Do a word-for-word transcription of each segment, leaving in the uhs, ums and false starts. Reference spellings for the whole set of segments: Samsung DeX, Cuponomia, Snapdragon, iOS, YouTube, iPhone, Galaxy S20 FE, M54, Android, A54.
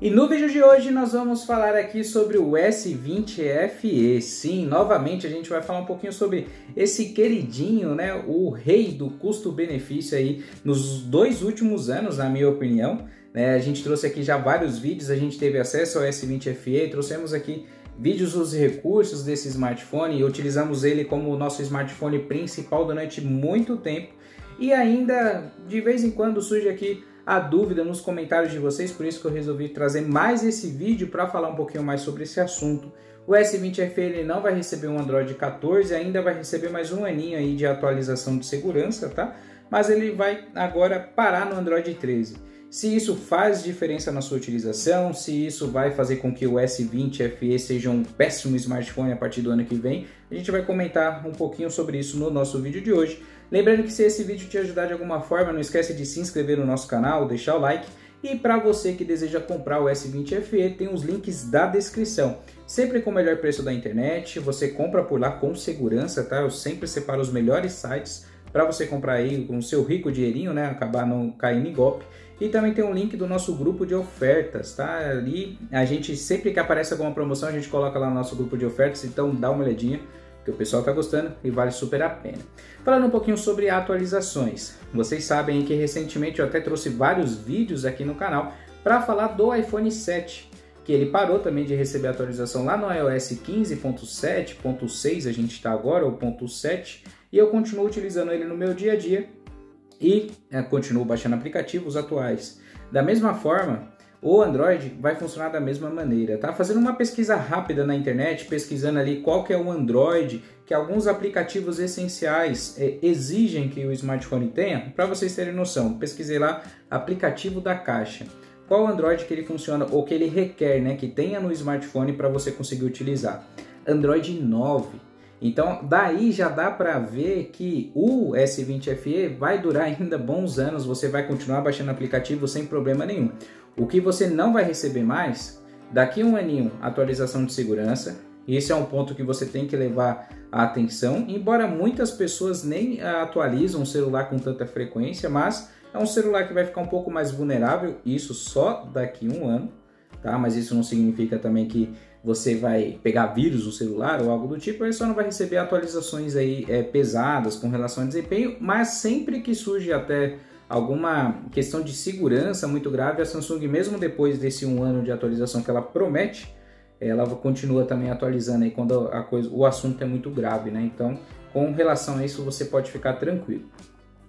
E no vídeo de hoje nós vamos falar aqui sobre o S vinte F E. Sim, novamente a gente vai falar um pouquinho sobre esse queridinho, né? O rei do custo-benefício aí nos dois últimos anos, na minha opinião. Né? A gente trouxe aqui já vários vídeos, a gente teve acesso ao S vinte F E, trouxemos aqui vídeos dos recursos desse smartphone e utilizamos ele como nosso smartphone principal durante muito tempo. E ainda, de vez em quando, surge aqui a dúvida nos comentários de vocês, por isso que eu resolvi trazer mais esse vídeo para falar um pouquinho mais sobre esse assunto. O S vinte F E ele não vai receber um Android quatorze, ainda vai receber mais um aninho aí de atualização de segurança, tá? Mas ele vai agora parar no Android treze. Se isso faz diferença na sua utilização, se isso vai fazer com que o S vinte F E seja um péssimo smartphone a partir do ano que vem, a gente vai comentar um pouquinho sobre isso no nosso vídeo de hoje. Lembrando que se esse vídeo te ajudar de alguma forma, não esquece de se inscrever no nosso canal, deixar o like. E para você que deseja comprar o S vinte F E, tem os links da descrição. Sempre com o melhor preço da internet, você compra por lá com segurança, tá? Eu sempre separo os melhores sites para você comprar aí com o seu rico dinheirinho, né? Acabar não caindo em golpe. E também tem um link do nosso grupo de ofertas, tá? Ali a gente, sempre que aparece alguma promoção, a gente coloca lá no nosso grupo de ofertas, então dá uma olhadinha. O pessoal está gostando e vale super a pena. Falando um pouquinho sobre atualizações, vocês sabem que recentemente eu até trouxe vários vídeos aqui no canal para falar do iPhone sete, que ele parou também de receber atualização lá no iOS quinze ponto sete ponto seis, a gente está agora, ou ponto sete, e eu continuo utilizando ele no meu dia a dia e é, continuo baixando aplicativos atuais. Da mesma forma, o Android vai funcionar da mesma maneira, tá? Fazendo uma pesquisa rápida na internet, pesquisando ali qual que é o Android que alguns aplicativos essenciais é, exigem que o smartphone tenha, para vocês terem noção, pesquisei lá aplicativo da caixa. Qual Android que ele funciona ou que ele requer, né, que tenha no smartphone para você conseguir utilizar? Android nove. Então, daí já dá para ver que o S vinte F E vai durar ainda bons anos, você vai continuar baixando aplicativo sem problema nenhum. O que você não vai receber mais, daqui a um aninho, atualização de segurança. Esse é um ponto que você tem que levar a atenção, embora muitas pessoas nem atualizam o celular com tanta frequência, mas é um celular que vai ficar um pouco mais vulnerável, isso só daqui a um ano, tá? Mas isso não significa também que você vai pegar vírus no celular ou algo do tipo, ele só não vai receber atualizações aí, é, pesadas com relação a desempenho, mas sempre que surge até alguma questão de segurança muito grave, a Samsung, mesmo depois desse um ano de atualização que ela promete, ela continua também atualizando aí quando a coisa, o assunto é muito grave, né? Então, com relação a isso, você pode ficar tranquilo.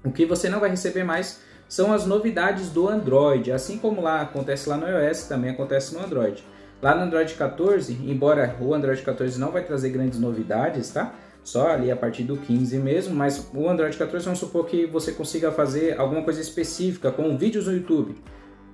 O que você não vai receber mais são as novidades do Android, assim como lá acontece lá no iOS, também acontece no Android. Lá no Android quatorze, embora o Android quatorze não vai trazer grandes novidades, tá? Só ali a partir do quinze mesmo, mas o Android quatorze, vamos supor que você consiga fazer alguma coisa específica com vídeos no YouTube.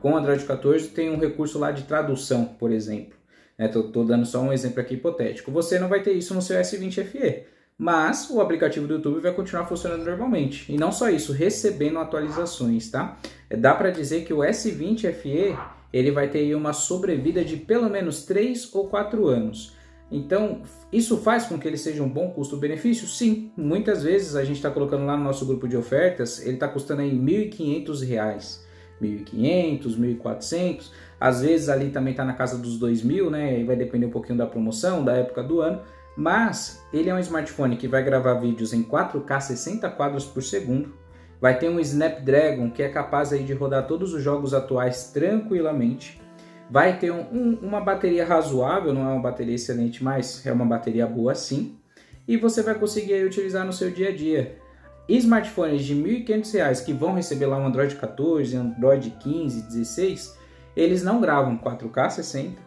Com o Android quatorze tem um recurso lá de tradução, por exemplo. Estou dando só um exemplo aqui hipotético. Você não vai ter isso no seu S vinte F E, mas o aplicativo do YouTube vai continuar funcionando normalmente. E não só isso, recebendo atualizações, tá? Dá para dizer que o S vinte F E ele vai ter uma sobrevida de pelo menos três ou quatro anos. Então, isso faz com que ele seja um bom custo-benefício? Sim, muitas vezes a gente está colocando lá no nosso grupo de ofertas, ele está custando aí mil e quinhentos reais, mil e quinhentos, mil e quatrocentos, às vezes ali também está na casa dos dois mil, né? E vai depender um pouquinho da promoção, da época do ano, mas ele é um smartphone que vai gravar vídeos em quatro K, sessenta quadros por segundo, vai ter um Snapdragon que é capaz aí de rodar todos os jogos atuais tranquilamente. Vai ter um, um, uma bateria razoável, não é uma bateria excelente, mas é uma bateria boa sim. E você vai conseguir utilizar no seu dia a dia. Smartphones de mil e quinhentos reais que vão receber lá um Android quatorze, Android quinze, dezesseis, eles não gravam quatro K sessenta.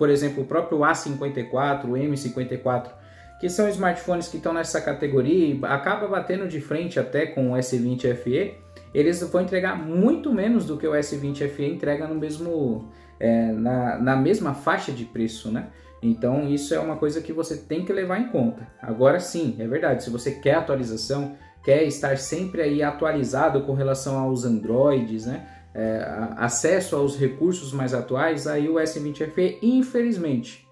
Por exemplo, o próprio A cinquenta e quatro, o M cinquenta e quatro, que são smartphones que estão nessa categoria e acaba batendo de frente até com o S vinte F E, eles vão entregar muito menos do que o S vinte F E entrega no mesmo... É, na, na mesma faixa de preço, né? Então isso é uma coisa que você tem que levar em conta. Agora sim, é verdade, se você quer atualização, quer estar sempre aí atualizado com relação aos Androids, né? É, acesso aos recursos mais atuais, aí o S vinte F E, infelizmente,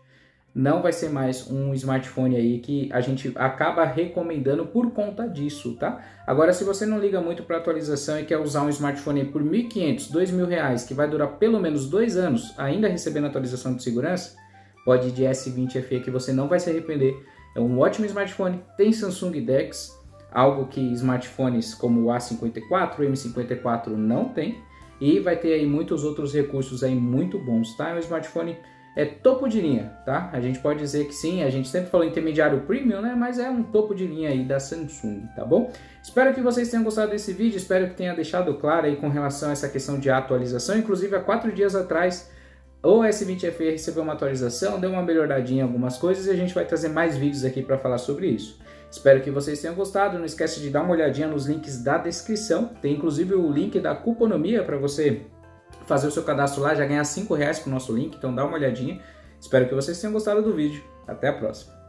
não vai ser mais um smartphone aí que a gente acaba recomendando por conta disso, tá? Agora, se você não liga muito para atualização e quer usar um smartphone por mil e quinhentos reais, dois mil reais, que vai durar pelo menos dois anos, ainda recebendo atualização de segurança, pode ir de S vinte F E que você não vai se arrepender. É um ótimo smartphone, tem Samsung DeX, algo que smartphones como o A cinquenta e quatro, o M cinquenta e quatro não tem, e vai ter aí muitos outros recursos aí muito bons, tá? É um smartphone é topo de linha, tá? A gente pode dizer que sim, a gente sempre falou intermediário premium, né? Mas é um topo de linha aí da Samsung, tá bom? Espero que vocês tenham gostado desse vídeo, espero que tenha deixado claro aí com relação a essa questão de atualização. Inclusive, há quatro dias atrás, o S vinte F E recebeu uma atualização, deu uma melhoradinha em algumas coisas e a gente vai trazer mais vídeos aqui para falar sobre isso. Espero que vocês tenham gostado, não esquece de dar uma olhadinha nos links da descrição, tem inclusive o link da cuponomia para você fazer o seu cadastro lá, já ganhar cinco reais com o nosso link, então dá uma olhadinha. Espero que vocês tenham gostado do vídeo. Até a próxima!